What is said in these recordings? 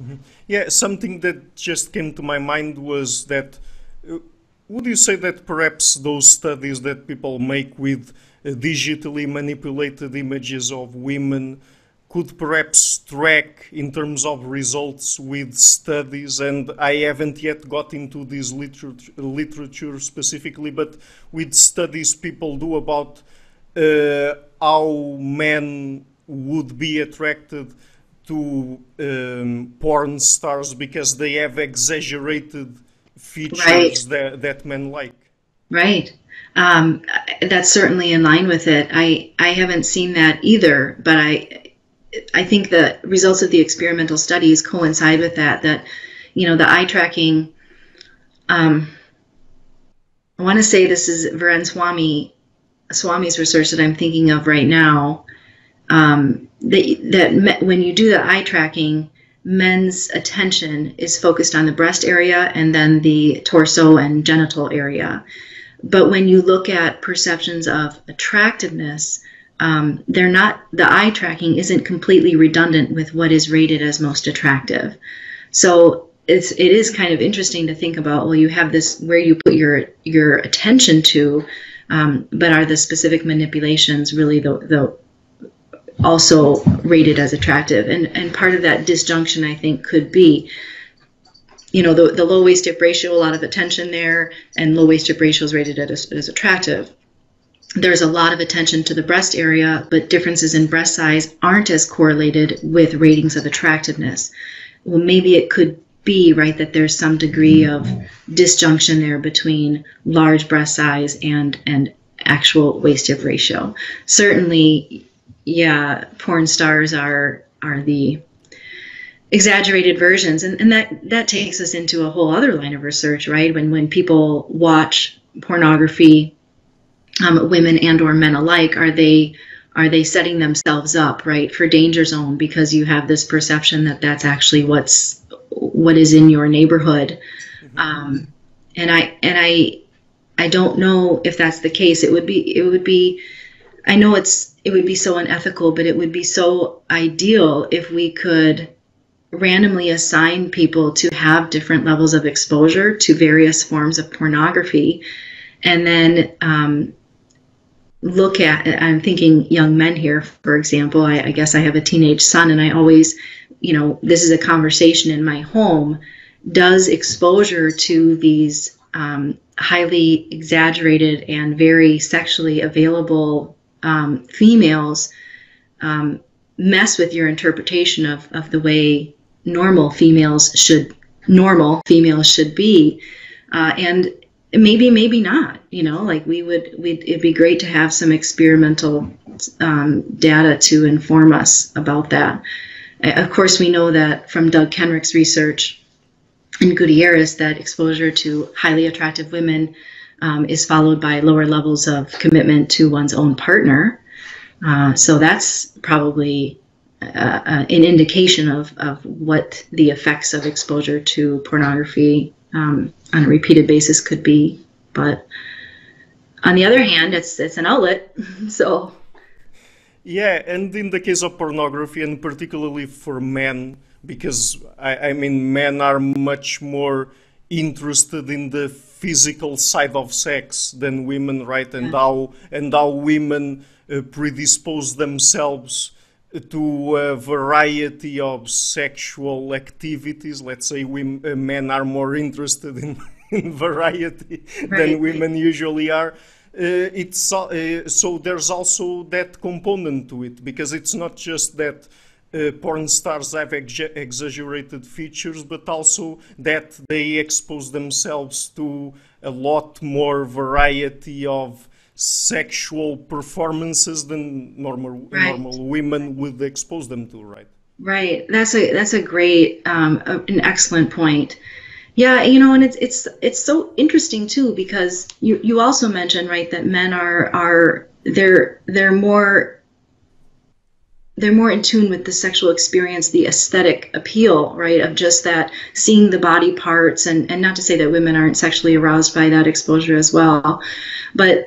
Mm-hmm. Yeah, something that just came to my mind was that, would you say that perhaps those studies that people make with digitally manipulated images of women could perhaps track in terms of results with studies, and I haven't yet got into this literature specifically, but with studies people do about how men would be attracted to porn stars because they have exaggerated features that men like. Right. That's certainly in line with it. I haven't seen that either, but I think the results of the experimental studies coincide with that, you know, the eye tracking, I want to say this is Viren Swamy's research that I'm thinking of right now, that when you do the eye tracking, men's attention is focused on the breast area and then the torso and genital area. But when you look at perceptions of attractiveness, they're not, the eye tracking isn't completely redundant with what is rated as most attractive. So it is kind of interesting to think about, well, you have this where you put your attention to, but are the specific manipulations really also rated as attractive? And part of that disjunction, I think, could be, you know, the low waist-hip ratio, a lot of attention there, and low waist-hip ratio is rated as attractive. There's a lot of attention to the breast area, but differences in breast size aren't as correlated with ratings of attractiveness. Well, maybe it could be, right, that there's some degree of disjunction there between large breast size and actual waist-hip ratio. Certainly, yeah, porn stars are the exaggerated versions, and that takes us into a whole other line of research, right? When people watch pornography, women and or men alike, are they setting themselves up, right, for danger zone, because you have this perception that that's actually what is in your neighborhood. Mm-hmm. And I don't know if that's the case. It would be I know it would be so unethical, but it would be so ideal if we could randomly assign people to have different levels of exposure to various forms of pornography, and then look at, I'm thinking young men here, for example. I guess I have a teenage son, and I always, you know, this is a conversation in my home. Does exposure to these highly exaggerated and very sexually available females mess with your interpretation of the way normal females should be? And maybe not, you know, like it'd be great to have some experimental data to inform us about that. Of course, we know that from Doug Kenrick's research in Gutierrez that exposure to highly attractive women is followed by lower levels of commitment to one's own partner. So that's probably an indication of what the effects of exposure to pornography on a repeated basis could be. But on the other hand, it's an outlet. So yeah, and in the case of pornography, and particularly for men, because I mean, men are much more interested in the physical side of sex than women, right? And yeah, how women predispose themselves to a variety of sexual activities. Let's say men are more interested in variety, right, than women usually are. So there's also that component to it, because it's not just that porn stars have exaggerated features, but also that they expose themselves to a lot more variety of sexual performances than normal women would expose them to, right? Right. That's a great, an excellent point. Yeah, you know, and it's so interesting too, because you also mentioned, right, that men are more in tune with the sexual experience, the aesthetic appeal, right, of just that seeing the body parts, and not to say that women aren't sexually aroused by that exposure as well, but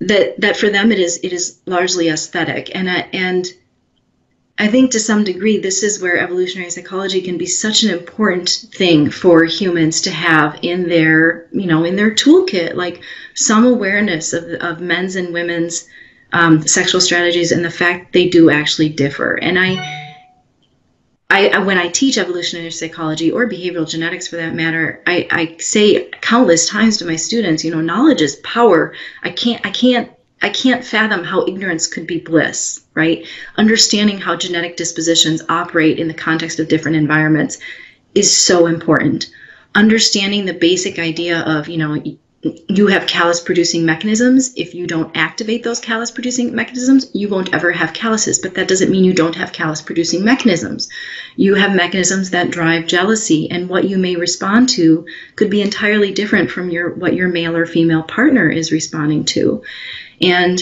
that for them it is largely aesthetic, and I think to some degree, this is where evolutionary psychology can be such an important thing for humans to have in their, in their toolkit, like some awareness of men's and women's sexual strategies and the fact they do actually differ. And I when I teach evolutionary psychology or behavioral genetics for that matter, I say countless times to my students, knowledge is power. I can't fathom how ignorance could be bliss, right? Understanding how genetic dispositions operate in the context of different environments is so important. Understanding the basic idea of, you have callus-producing mechanisms. If you don't activate those callus-producing mechanisms, you won't ever have calluses, but that doesn't mean you don't have callus-producing mechanisms. You have mechanisms that drive jealousy, and what you may respond to could be entirely different from what your male or female partner is responding to. And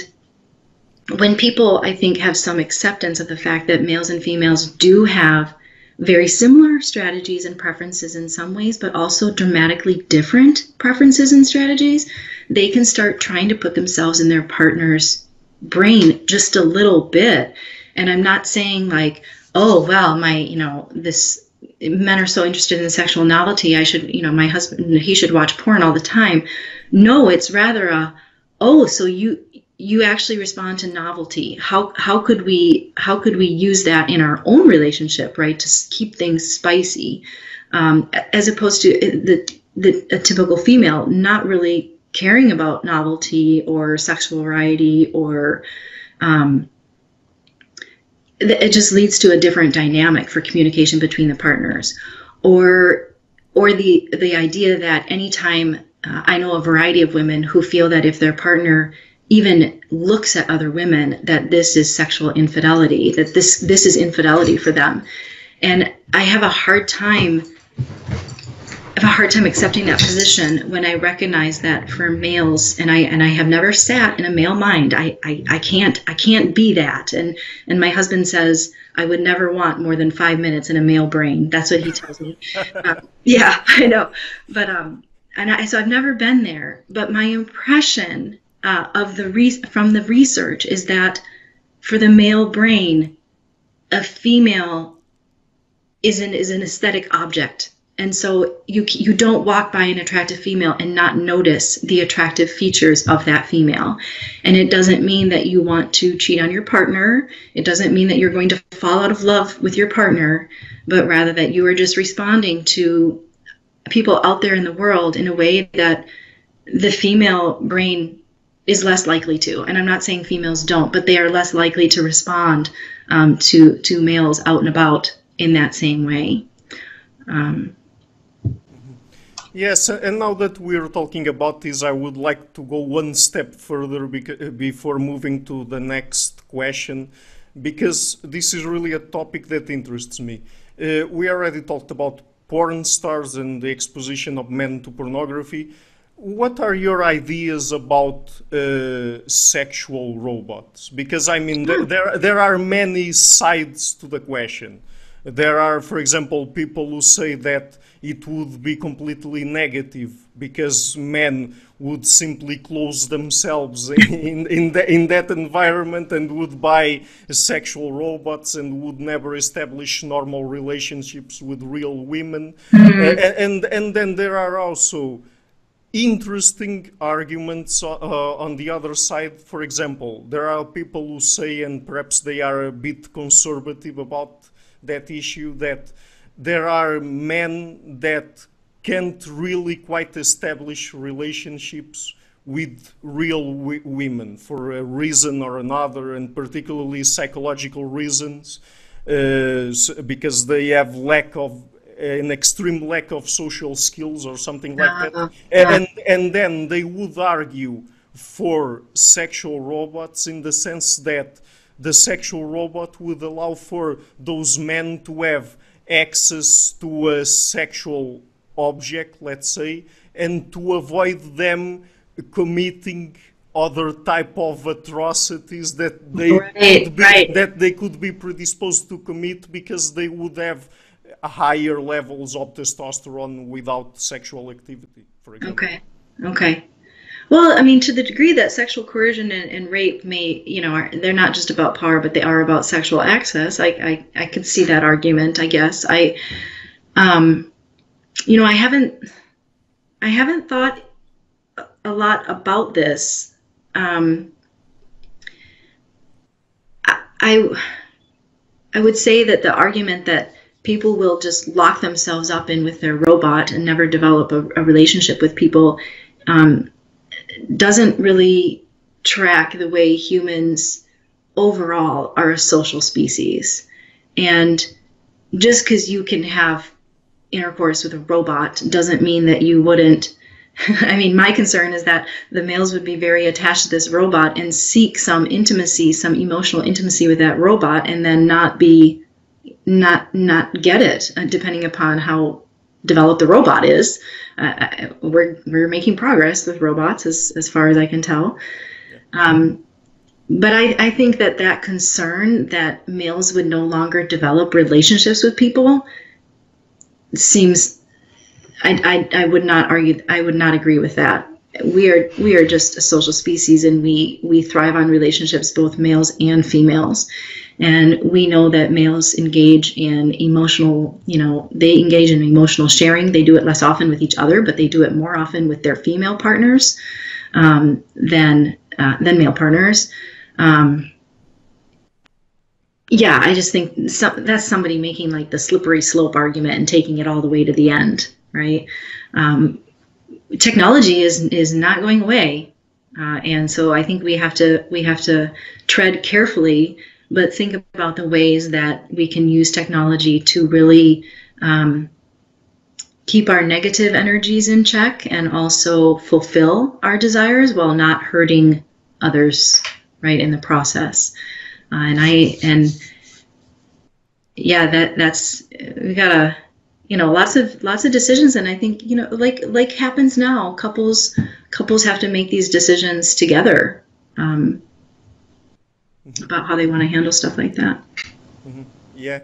when people, I think, have some acceptance of the fact that males and females do have very similar strategies and preferences in some ways, but also dramatically different preferences and strategies, they can start trying to put themselves in their partner's brain just a little bit. And I'm not saying like, oh, well, men are so interested in sexual novelty, I should, my husband, he should watch porn all the time. No, it's rather a, oh, so you actually respond to novelty. How could we use that in our own relationship, right? To keep things spicy, as opposed to a typical female not really caring about novelty or sexual variety, or it just leads to a different dynamic for communication between the partners, or the idea that anytime. I know a variety of women who feel that if their partner even looks at other women, that this is sexual infidelity, that this is infidelity for them. And I have a hard time accepting that position when I recognize that for males, and I have never sat in a male mind. I can't be that. And my husband says, I would never want more than 5 minutes in a male brain. That's what he tells me. Yeah, I know. But, so I've never been there, but my impression from the research is that for the male brain, a female is an aesthetic object, and so you don't walk by an attractive female and not notice the attractive features of that female. And it doesn't mean that you want to cheat on your partner. It doesn't mean that you're going to fall out of love with your partner, but rather that you are just responding to people out there in the world in a way that the female brain is less likely to. And I'm not saying females don't, but they are less likely to respond to males out and about in that same way. Yes, and now that we're talking about this, I would like to go one step further before moving to the next question, because this is really a topic that interests me. We already talked about porn stars and the exposition of men to pornography. What are your ideas about sexual robots? Because I mean, there are many sides to the question. There are, for example, people who say that it would be completely negative because men would simply close themselves in that environment and would buy sexual robots and would never establish normal relationships with real women. Mm-hmm. And then there are also interesting arguments on the other side. For example, there are people who say, and perhaps they are a bit conservative about that issue, that there are men that can't really quite establish relationships with real women for a reason or another, and particularly psychological reasons, because they have an extreme lack of social skills or something like that. And then they would argue for sexual robots in the sense that the sexual robot would allow for those men to have access to a sexual object, let's say, and to avoid them committing other type of atrocities that they could be predisposed to commit because they would have higher levels of testosterone without sexual activity, for example. Okay. Well, I mean, to the degree that sexual coercion and rape may, you know, they're not just about power, but they are about sexual access. I can see that argument, I guess. You know, I haven't thought a lot about this. I would say that the argument that people will just lock themselves up in with their robot and never develop a relationship with people doesn't really track the way humans overall are a social species. And just because you can have intercourse with a robot doesn't mean that you wouldn't. I mean, my concern is that the males would be very attached to this robot and seek some intimacy, some emotional intimacy with that robot, and then not get it, depending upon how developed the robot is. We're making progress with robots, as far as I can tell. But I think that that concern that males would no longer develop relationships with people seems, I would not argue, I would not agree with that. We are just a social species, and we thrive on relationships, both males and females. And we know that males engage in emotional, you know, they engage in emotional sharing. They do it less often with each other, but they do it more often with their female partners than male partners. Yeah, I just think that's somebody making like the slippery slope argument and taking it all the way to the end, right? Technology is not going away, and so I think we have to tread carefully, but think about the ways that we can use technology to really keep our negative energies in check and also fulfill our desires while not hurting others, right, in the process. Yeah, that's we gotta, you know, lots of decisions, and I think, you know, like happens now, couples have to make these decisions together. About how they want to handle stuff like that. Mm-hmm. Yeah.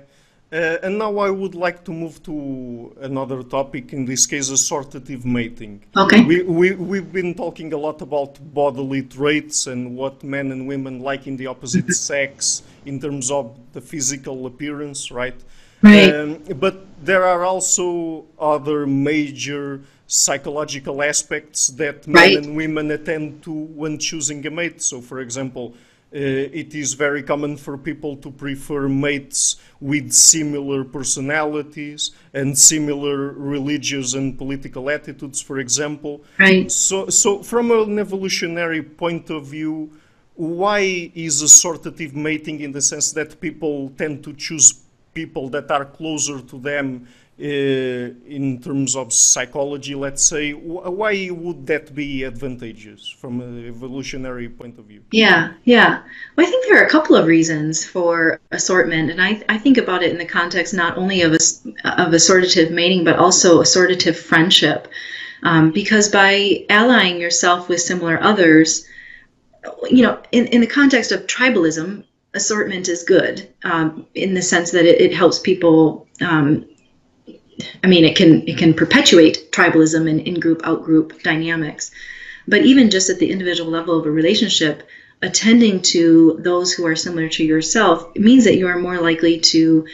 And now I would like to move to another topic, in this case, assortative mating. Okay. We've been talking a lot about bodily traits and what men and women like in the opposite sex in terms of the physical appearance, right? Right. But there are also other major psychological aspects that men right. and women attend to when choosing a mate. So, for example, it is very common for people to prefer mates with similar personalities and similar religious and political attitudes, for example. Right. So from an evolutionary point of view, why is assortative mating, in the sense that people tend to choose people that are closer to them in terms of psychology, let's say, why would that be advantageous from an evolutionary point of view? Yeah. Well, I think there are a couple of reasons for assortment, and I think about it in the context not only of assortative mating, but also assortative friendship, because by allying yourself with similar others, you know, in the context of tribalism, assortment is good in the sense that it helps people. I mean, it can perpetuate tribalism and in-group, out-group dynamics. But even just at the individual level of a relationship, attending to those who are similar to yourself means that you are more likely to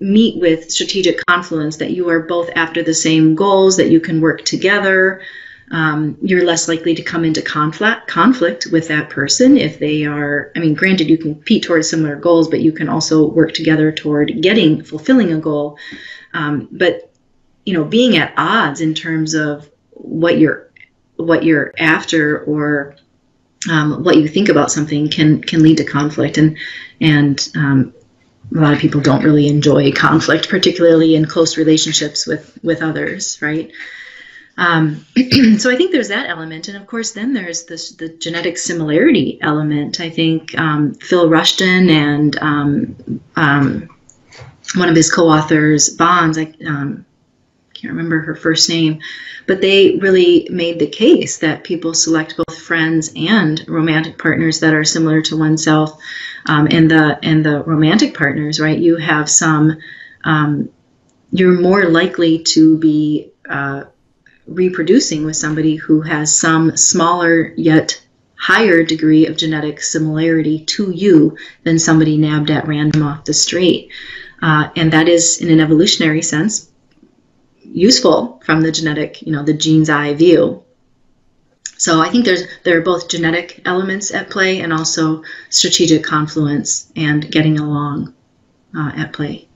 meet with strategic confluence, that you are both after the same goals, that you can work together. You're less likely to come into conflict with that person if they are, I mean, granted, you can compete towards similar goals, but you can also work together toward fulfilling a goal. But, you know, being at odds in terms of what you're after or what you think about something can lead to conflict, and a lot of people don't really enjoy conflict, particularly in close relationships with others, right? So I think there's that element, and of course then there's the genetic similarity element. I think Phil Rushton and one of his co-authors, Bonds, I can't remember her first name, but they really made the case that people select both friends and romantic partners that are similar to oneself, and the romantic partners, right? You have some, you're more likely to be reproducing with somebody who has some smaller yet higher degree of genetic similarity to you than somebody nabbed at random off the street. And that is, in an evolutionary sense, useful from the genetic, the gene's eye view. So I think there are both genetic elements at play and also strategic confluence and getting along at play.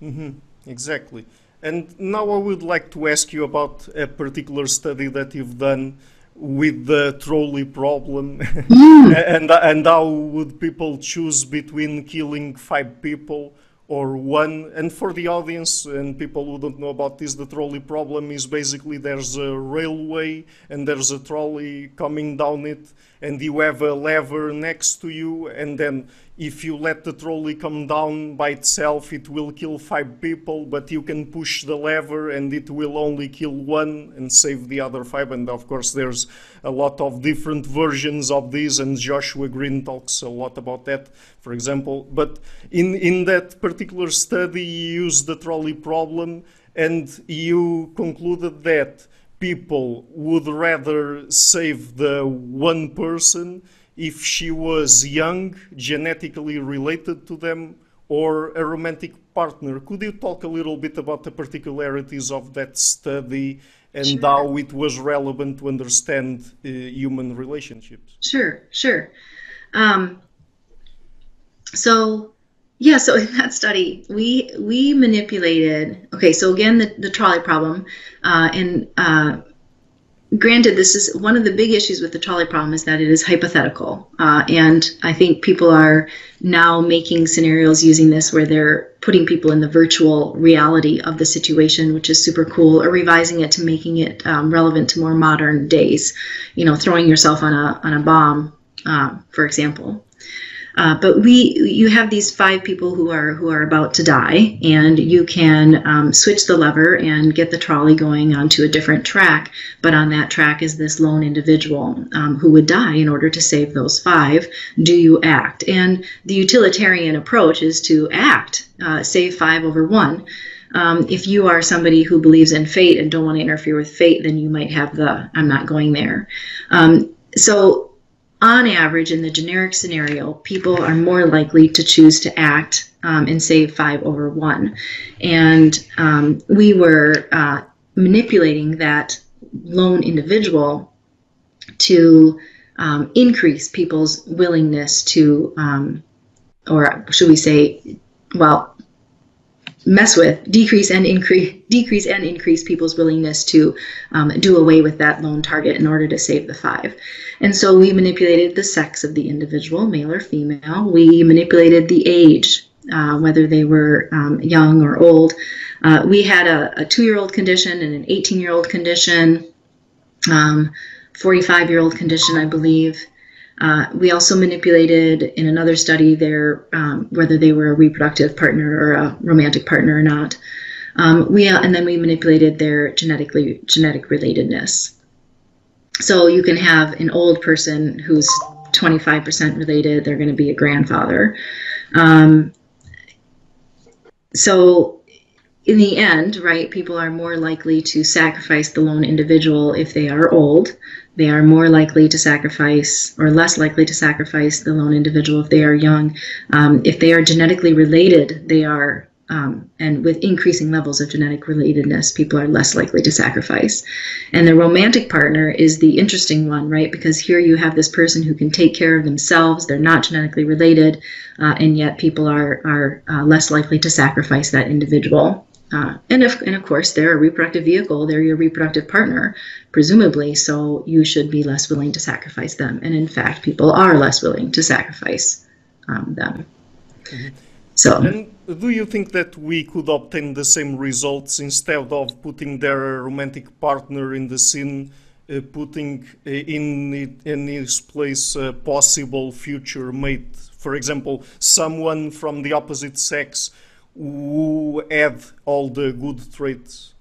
Mm-hmm. Exactly. And now I would like to ask you about a particular study that you've done with the trolley problem. And how would people choose between killing 5 people or 1? And for the audience and people who don't know about this, the trolley problem is basically there's a railway and there's a trolley coming down it, and you have a lever next to you, and then if you let the trolley come down by itself, it will kill 5 people, but you can push the lever and it will only kill 1 and save the other 5. And of course, there's a lot of different versions of this, and Joshua Greene talks a lot about that, for example. But in that particular study, you used the trolley problem, and you concluded that people would rather save the 1 person if she was young, genetically related to them, or a romantic partner. Could you talk a little bit about the particularities of that study and Sure. how it was relevant to understand human relationships? Sure. So in that study, we manipulated, so again, the trolley problem, granted, this is one of the big issues with the trolley problem is that it is hypothetical. And I think people are now making scenarios using this where they're putting people in the virtual reality of the situation, which is super cool, or revising it to making it relevant to more modern days, throwing yourself on a bomb, for example. But you have these 5 people who are about to die, and you can switch the lever and get the trolley going onto a different track. But on that track is this lone individual who would die in order to save those 5. Do you act? And the utilitarian approach is to act, save 5/1. If you are somebody who believes in fate and don't want to interfere with fate, then you might have the "I'm not going there." So, on average, in the generic scenario, people are more likely to choose to act and save 5/1. And we were manipulating that lone individual to increase people's willingness to, or should we say, well, mess with, decrease and increase people's willingness to do away with that lone target in order to save the 5. And so we manipulated the sex of the individual, male or female. We manipulated the age, whether they were young or old. We had a 2-year-old condition and an 18-year-old condition, 45-year-old condition, I believe. We also manipulated, in another study, their whether they were a reproductive partner or a romantic partner or not. And then we manipulated their genetic relatedness. So you can have an old person who's 25% related; they're going to be a grandfather. So in the end, right, people are more likely to sacrifice the lone individual if they are old. They are more likely to sacrifice, or less likely to sacrifice, the lone individual if they are young. If they are genetically related, they are, and with increasing levels of genetic relatedness, people are less likely to sacrifice. And the romantic partner is the interesting one, right? Because here you have this person who can take care of themselves. They're not genetically related, and yet people are less likely to sacrifice that individual. And of course, they're a reproductive vehicle. They're your reproductive partner, presumably, so you should be less willing to sacrifice them. And in fact, people are less willing to sacrifice them. Mm-hmm. So, and do you think that we could obtain the same results instead of putting their romantic partner in the scene, putting in his place a possible future mate? For example, someone from the opposite sex who have all the good traits?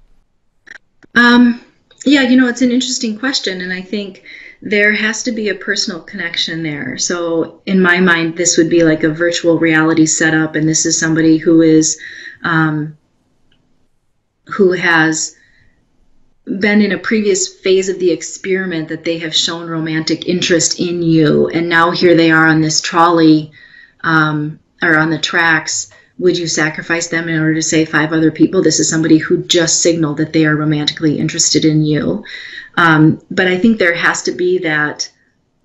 Yeah, it's an interesting question, and I think there has to be a personal connection there. So in my mind, this would be like a virtual reality setup, and this is somebody who has been in a previous phase of the experiment that they have shown romantic interest in you, and now here they are on this trolley or on the tracks. Would you sacrifice them in order to save 5 other people? This is somebody who just signaled that they are romantically interested in you. But I think there has to be that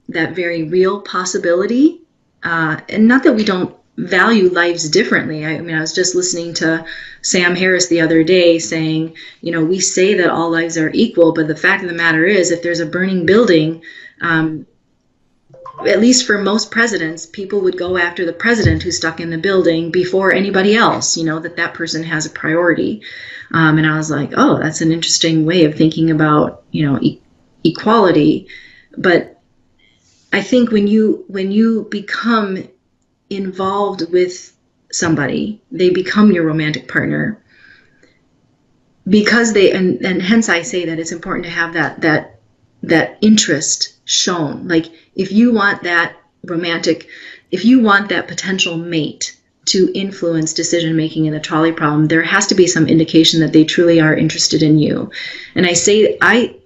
very real possibility, and not that we don't value lives differently. I mean, I was just listening to Sam Harris the other day saying, you know, we say that all lives are equal, but the fact of the matter is, if there's a burning building, at least for most presidents, people would go after the president who's stuck in the building before anybody else, you know, that person has a priority. And I was like, oh, that's an interesting way of thinking about, you know, equality. But I think when you become involved with somebody, they become your romantic partner, because they, and hence I say that it's important to have that interest shown. Like, if you want that romantic, if you want that potential mate to influence decision making in the trolley problem, there has to be some indication that they truly are interested in you. And I say,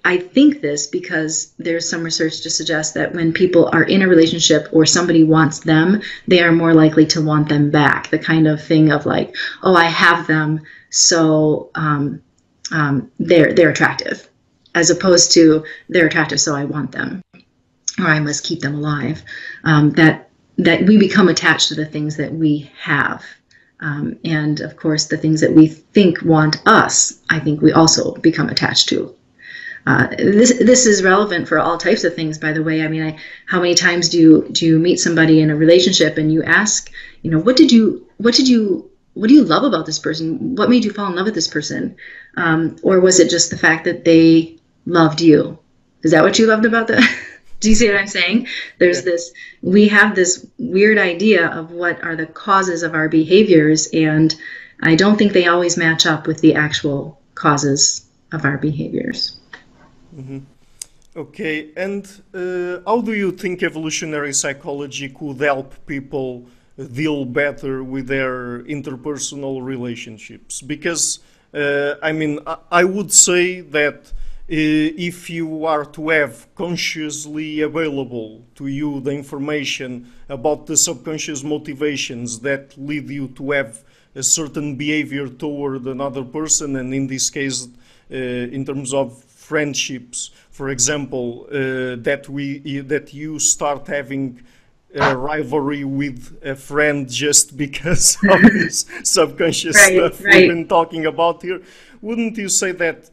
I think this because there's some research to suggest that when people are in a relationship or somebody wants them, they are more likely to want them back. The kind of thing of like, oh, I have them, so they're attractive, as opposed to they're attractive, so I want them, or I must keep them alive. That we become attached to the things that we have. And of course, the things that we think want us, I think we also become attached to. This is relevant for all types of things, by the way. I mean, how many times do you meet somebody in a relationship and you ask, you know, what do you love about this person? What made you fall in love with this person? Or was it just the fact that they loved you? Is that what you loved about them? Do you see what I'm saying? There's this, we have this weird idea of what are the causes of our behaviors, and I don't think they always match up with the actual causes of our behaviors. Mm-hmm. Okay, and how do you think evolutionary psychology could help people deal better with their interpersonal relationships? Because, I mean, I would say that if you are to have consciously available to you the information about the subconscious motivations that lead you to have a certain behavior toward another person, and in this case, in terms of friendships, for example, that you start having a rivalry with a friend just because of this subconscious stuff we've been talking about here, wouldn't you say that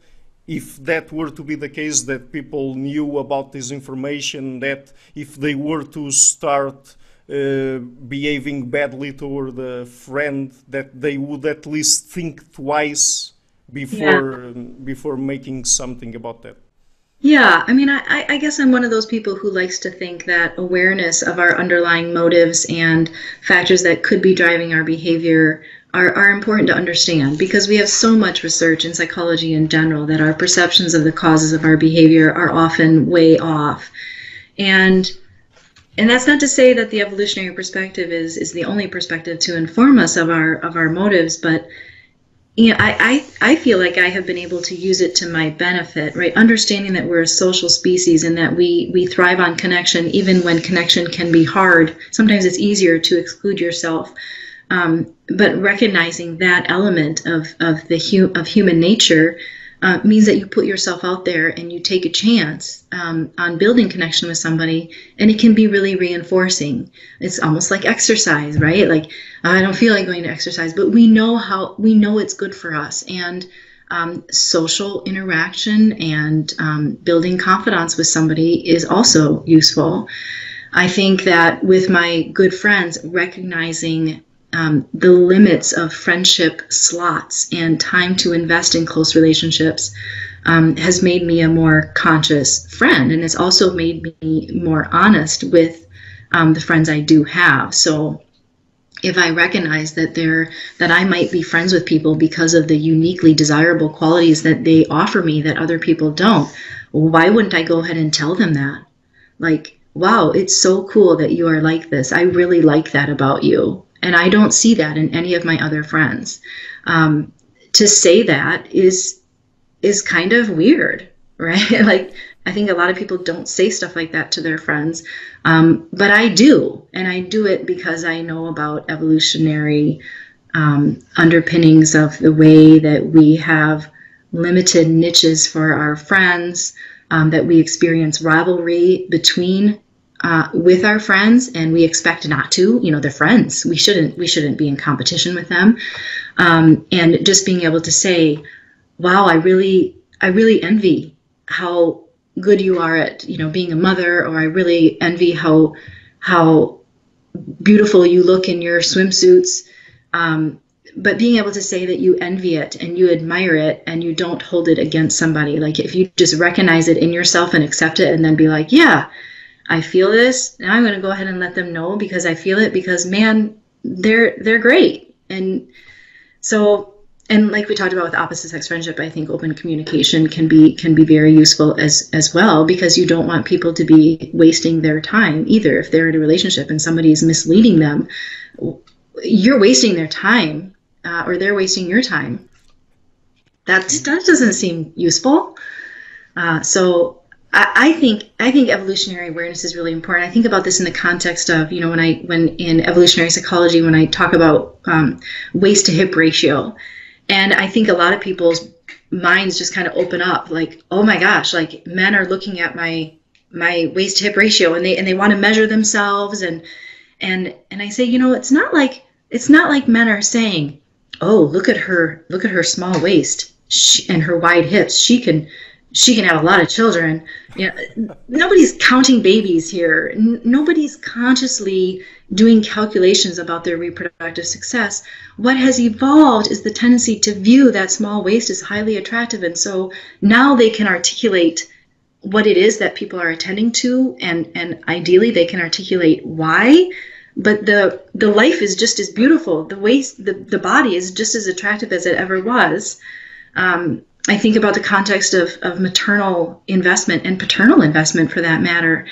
if that were to be the case, that people knew about this information, that if they were to start behaving badly toward a friend, that they would at least think twice before before making something about that? Yeah, I mean, I guess I'm one of those people who likes to think that awareness of our underlying motives and factors that could be driving our behavior are important to understand, because we have so much research in psychology in general that our perceptions of the causes of our behavior are often way off. And that's not to say that the evolutionary perspective is the only perspective to inform us of our motives, but you know, I feel like I have been able to use it to my benefit, right? Understanding that we're a social species and that we thrive on connection, even when connection can be hard. Sometimes it's easier to exclude yourself. But recognizing that element of human nature means that you put yourself out there and you take a chance on building connection with somebody, and it can be really reinforcing. It's almost like exercise, right? Like, I don't feel like going to exercise, but we know it's good for us. And social interaction and building confidence with somebody is also useful. I think that with my good friends, recognizing the limits of friendship slots and time to invest in close relationships has made me a more conscious friend, and it's also made me more honest with the friends I do have. So if I recognize that I might be friends with people because of the uniquely desirable qualities that they offer me that other people don't, why wouldn't I go ahead and tell them that? Like, wow, it's so cool that you are like this. I really like that about you. And I don't see that in any of my other friends. To say that is is kind of weird, right? Like, I think a lot of people don't say stuff like that to their friends, but I do. And I do it because I know about evolutionary underpinnings of the way that we have limited niches for our friends, that we experience rivalry between with our friends, and we expect not to, you know, they're friends. We shouldn't be in competition with them. And just being able to say, wow, I really envy how good you are at, you know, being a mother, or I really envy how beautiful you look in your swimsuits. But being able to say that you envy it and you admire it and you don't hold it against somebody. Like, if you just recognize it in yourself and accept it and then be like, yeah, I feel this. Now I'm going to go ahead and let them know because I feel it, because, man, they're great. And so, and like we talked about with opposite sex friendship, I think open communication can be very useful as well, because you don't want people to be wasting their time either. If they're in a relationship and somebody is misleading them, you're wasting their time, or they're wasting your time. That doesn't seem useful. So I think evolutionary awareness is really important. I think about this in the context of, you know, when in evolutionary psychology, when I talk about waist to hip ratio, and I think a lot of people's minds just kind of open up, like, oh my gosh, like, men are looking at my waist to hip ratio, and they want to measure themselves, and I say, you know, it's not like men are saying, oh, look at her small waist and her wide hips, she can have a lot of children. You know, nobody's counting babies here. Nobody's consciously doing calculations about their reproductive success. What has evolved is the tendency to view that small waist as highly attractive. And so now they can articulate what it is that people are attending to, and ideally they can articulate why. But the life is just as beautiful. The waist, the body is just as attractive as it ever was. I think about the context of maternal investment and paternal investment, for that matter.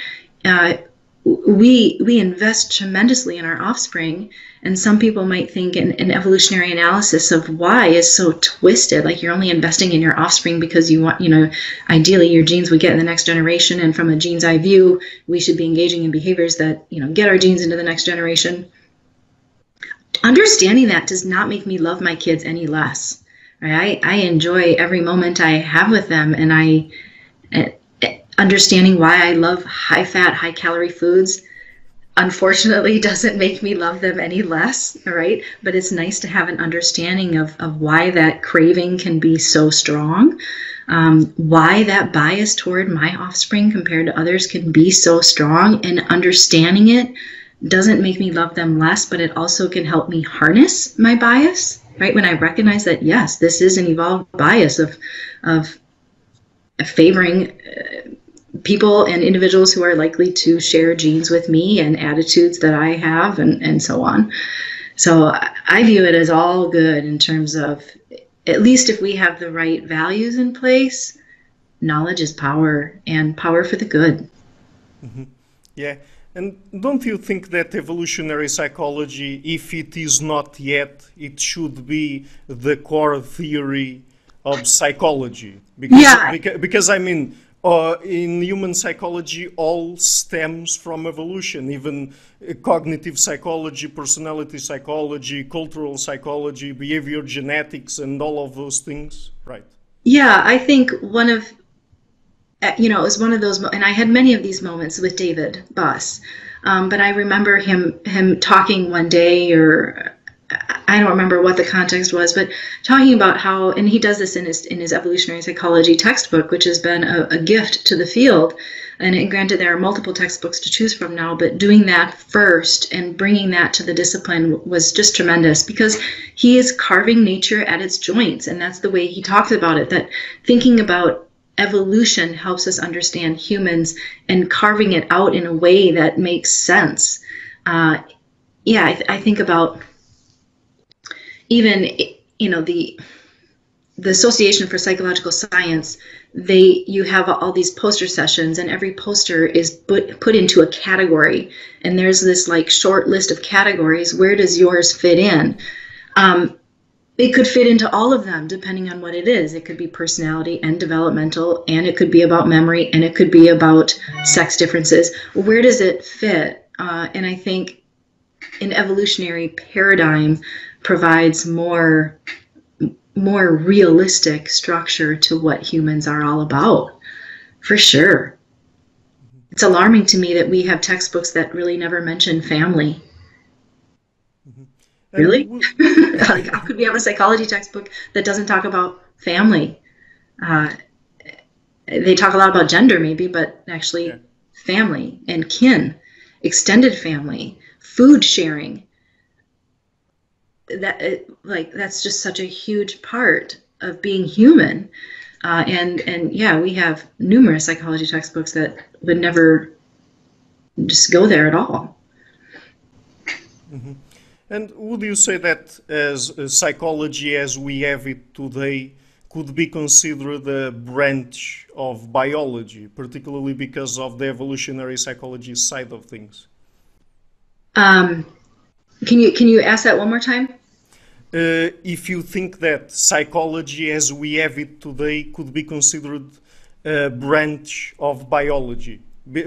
We invest tremendously in our offspring, and some people might think an evolutionary analysis of why is so twisted. Like, you're only investing in your offspring because you want, you know, ideally your genes would get in the next generation, and from a gene's eye view, we should be engaging in behaviors that, you know, get our genes into the next generation. Understanding that does not make me love my kids any less. I enjoy every moment I have with them, and understanding why I love high-fat, high-calorie foods, unfortunately, doesn't make me love them any less, right? But it's nice to have an understanding of why that craving can be so strong, why that bias toward my offspring compared to others can be so strong, and understanding it doesn't make me love them less, but it also can help me harness my bias. Right? When I recognize that, yes, this is an evolved bias of favoring people and individuals who are likely to share genes with me and attitudes that I have, and so on. So I view it as all good in terms of, at least if we have the right values in place, knowledge is power, and power for the good. Mm-hmm. Yeah. And don't you think that evolutionary psychology, if it is not yet, it should be the core theory of psychology? Because, yeah. because I mean, in human psychology, all stems from evolution, even cognitive psychology, personality psychology, cultural psychology, behavior genetics, and all of those things, right? Yeah, I think one of... you know, it was one of those, and I had many of these moments with David Buss, but I remember him talking one day, or I don't remember what the context was, but talking about how, and he does this in his evolutionary psychology textbook, which has been a gift to the field, and granted there are multiple textbooks to choose from now, but doing that first and bringing that to the discipline was just tremendous, because he is carving nature at its joints, and that's the way he talks about it, that thinking about evolution helps us understand humans, and carving it out in a way that makes sense. Yeah, I think about even, you know, the Association for Psychological Science, you have all these poster sessions, and every poster is put into a category. And there's this like short list of categories. Where does yours fit in? It could fit into all of them depending on what it is. It could be personality and developmental, and it could be about memory, and it could be about sex differences. Where does it fit? And I think an evolutionary paradigm provides more realistic structure to what humans are all about, for sure. It's alarming to me that we have textbooks that really never mention family. Really? Like, how could we have a psychology textbook that doesn't talk about family? They talk a lot about gender, maybe, but actually family and kin, extended family, food sharing. That's just such a huge part of being human. And yeah, we have numerous psychology textbooks that would never just go there at all. Mm-hmm. And would you say that as psychology as we have it today could be considered a branch of biology, particularly because of the evolutionary psychology side of things? Can you ask that one more time? If you think that psychology as we have it today could be considered a branch of biology,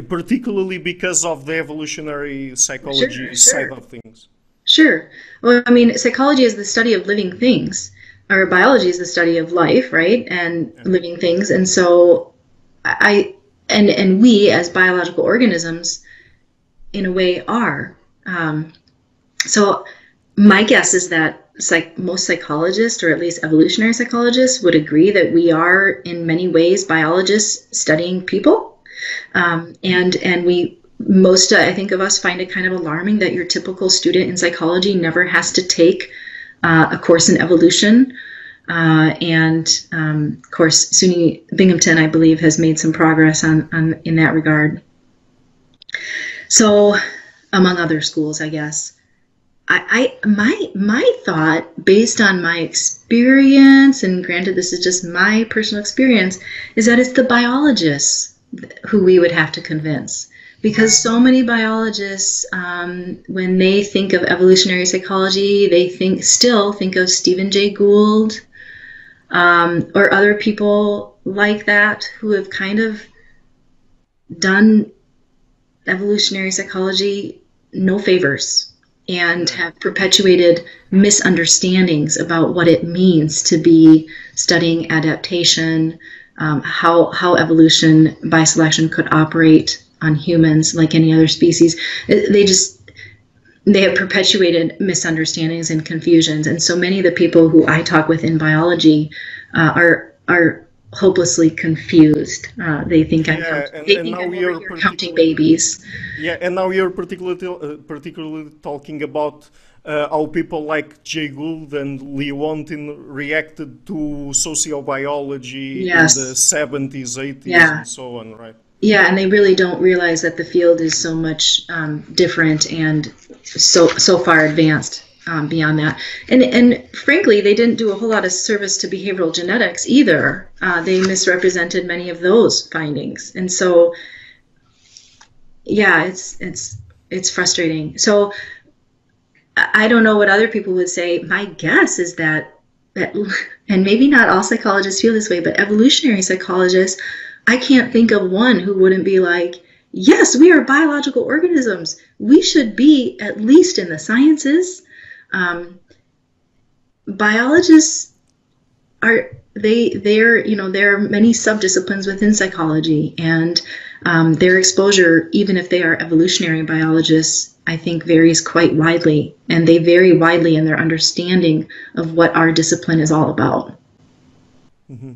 particularly because of the evolutionary psychology side of things? Sure. Well, I mean, psychology is the study of living things, or biology is the study of life, right? And living things. And so and we as biological organisms in a way are. So my guess is that most psychologists, or at least evolutionary psychologists, would agree that we are in many ways biologists studying people. Most, I think, of us find it kind of alarming that your typical student in psychology never has to take a course in evolution. Of course, SUNY Binghamton, I believe, has made some progress in that regard. So, among other schools, I guess. My thought, based on my experience, and granted this is just my personal experience, is that it's the biologists who we would have to convince. Because so many biologists, when they think of evolutionary psychology, they still think of Stephen Jay Gould or other people like that who have kind of done evolutionary psychology no favors and have perpetuated misunderstandings about what it means to be studying adaptation, how evolution by selection could operate on humans like any other species. They have perpetuated misunderstandings and confusions, and so many of the people who I talk with in biology are hopelessly confused. They think I'm over here counting babies. Yeah, and now you're particularly talking about how people like Jay Gould and Lewontin reacted to sociobiology in the 70s, 80s, and so on, right? Yeah, and they really don't realize that the field is so much different and so far advanced beyond that. And frankly, they didn't do a whole lot of service to behavioral genetics either. They misrepresented many of those findings, and so yeah, it's frustrating. So I don't know what other people would say. My guess is that, and maybe not all psychologists feel this way, but evolutionary psychologists, I can't think of one who wouldn't be like, yes, we are biological organisms. We should be at least in the sciences. Biologists are, there are many subdisciplines within psychology, and their exposure, even if they are evolutionary biologists, I think varies quite widely, and they vary widely in their understanding of what our discipline is all about. Mm-hmm.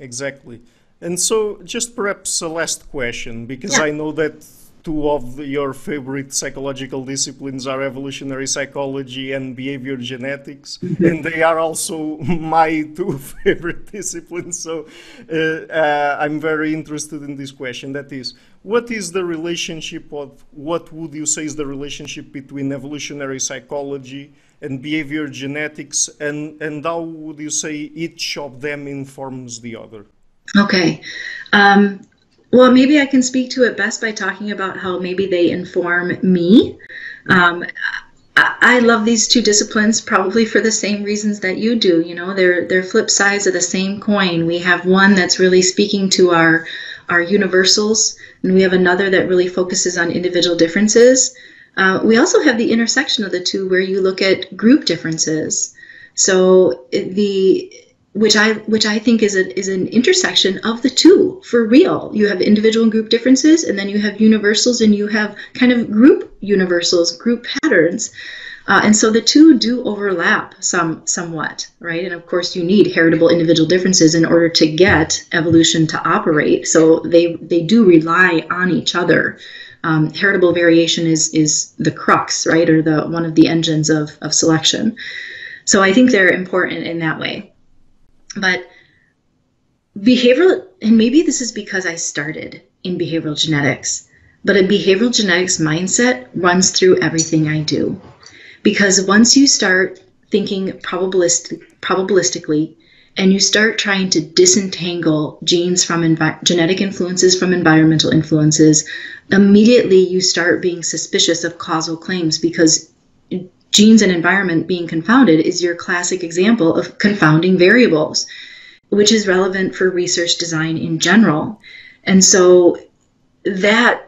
Exactly. And so, just perhaps a last question, because I know that two of your favorite psychological disciplines are evolutionary psychology and behavioral genetics, and they are also my two favorite disciplines. So, I'm very interested in this question. That is, what is the relationship of, what would you say is the relationship between evolutionary psychology and behavioral genetics, and how would you say each of them informs the other? Okay. Well, maybe I can speak to it best by talking about how maybe they inform me. I love these two disciplines probably for the same reasons that you do. You know, they're flip sides of the same coin. We have one that's really speaking to our universals, and we have another that really focuses on individual differences. We also have the intersection of the two where you look at group differences. So which I think is an intersection of the two for real. You have individual and group differences, and then you have universals, and you have kind of group universals, group patterns, and so the two do overlap somewhat, right? And of course, you need heritable individual differences in order to get evolution to operate. So they do rely on each other. Heritable variation is the crux, right, or the one of the engines of selection. So I think they're important in that way. But behavioral, and maybe this is because I started in behavioral genetics, but a behavioral genetics mindset runs through everything I do. Because once you start thinking probabilistically, and you start trying to disentangle genes from genetic influences from environmental influences, immediately you start being suspicious of causal claims, because genes and environment being confounded is your classic example of confounding variables, which is relevant for research design in general. And so that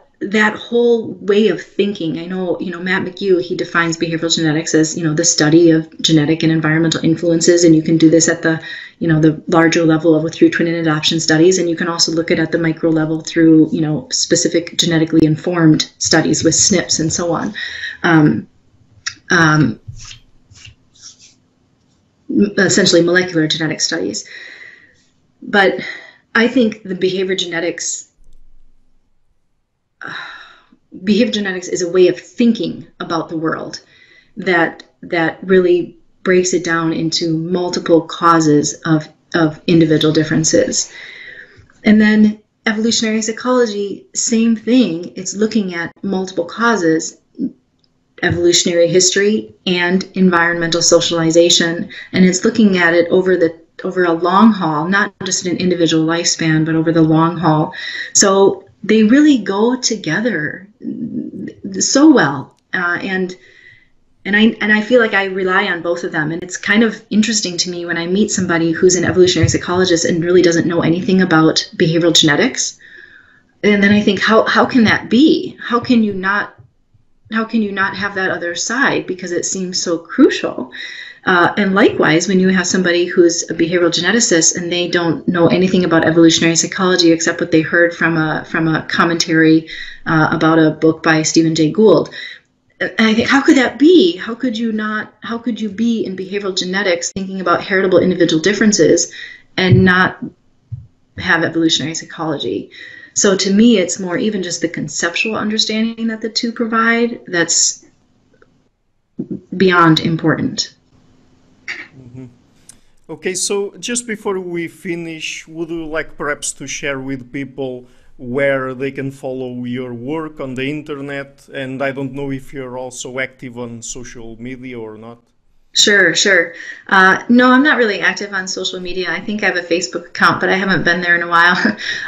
whole way of thinking, I know, you know, Matt McGue, he defines behavioral genetics as, you know, the study of genetic and environmental influences, and you can do this at the, you know, the larger level through twin and adoption studies, and you can also look at the micro level through, you know, specific genetically informed studies with SNPs and so on. Essentially molecular genetic studies. But I think the behavioral genetics is a way of thinking about the world that really breaks it down into multiple causes of individual differences. And then evolutionary psychology, same thing. It's looking at multiple causes, evolutionary history and environmental socialization, and it's looking at it over a long haul, not just an individual lifespan, but over the long haul. So they really go together so well, and I feel like I rely on both of them. And it's kind of interesting to me when I meet somebody who's an evolutionary psychologist and really doesn't know anything about behavioral genetics, and then I think, how can that be? How can you not have that other side, because it seems so crucial? And likewise, when you have somebody who's a behavioral geneticist and they don't know anything about evolutionary psychology except what they heard from a commentary about a book by Stephen Jay Gould, and I think, how could that be? How could you be in behavioral genetics thinking about heritable individual differences and not have evolutionary psychology? So to me, it's more even just the conceptual understanding that the two provide that's beyond important. Mm-hmm. Okay, so just before we finish, would you like perhaps to share with people where they can follow your work on the internet? And I don't know if you're also active on social media or not. Sure. No, I'm not really active on social media. I think I have a Facebook account, but I haven't been there in a while.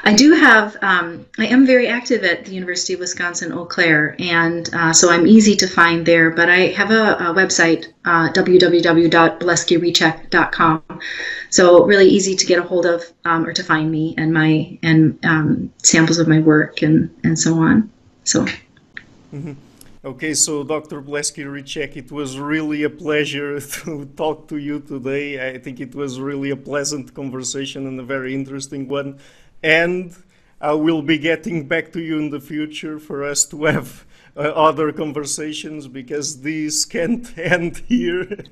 I do have, I am very active at the University of Wisconsin-Eau Claire, and so I'm easy to find there, but I have a website, www.bleske-rechek.com. So really easy to get a hold of, or to find me and samples of my work and so on. So. Mm-hmm. Okay, so Dr. Bleske-Rechek, it was really a pleasure to talk to you today. I think it was really a pleasant conversation and a very interesting one. And I will be getting back to you in the future for us to have other conversations, because these can't end here.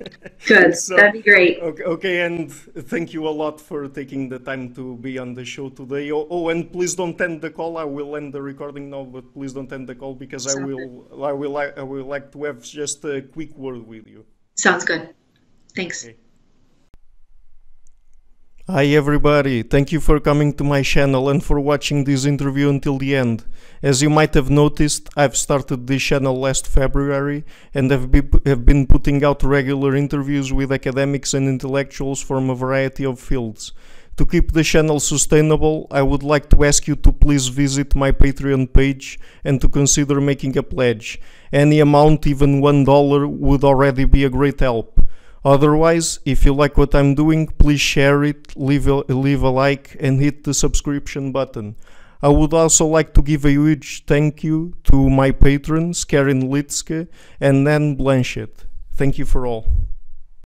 Good, so, that'd be great. Okay, and thank you a lot for taking the time to be on the show today. Oh, and please don't end the call. I will end the recording now, but please don't end the call, because I will like to have just a quick word with you. Sounds good. Thanks. Okay. Hi everybody, thank you for coming to my channel and for watching this interview until the end. As you might have noticed, I've started this channel last February and have been putting out regular interviews with academics and intellectuals from a variety of fields. To keep the channel sustainable, I would like to ask you to please visit my Patreon page and to consider making a pledge. Any amount, even $1, would already be a great help. Otherwise, if you like what I'm doing, please share it, leave a like and hit the subscription button. I would also like to give a huge thank you to my patrons, Karen Litzke and Anne Blanchett. Thank you for all.